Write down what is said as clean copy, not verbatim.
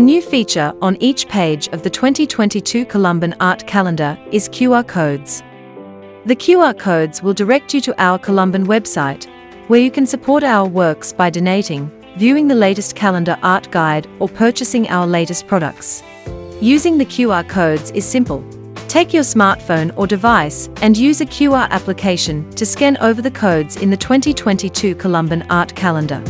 A new feature on each page of the 2022 Columban Art Calendar is QR codes. The QR codes will direct you to our Columban website, where you can support our works by donating, viewing the latest calendar art guide, or purchasing our latest products. Using the QR codes is simple. Take your smartphone or device and use a QR application to scan over the codes in the 2022 Columban Art Calendar.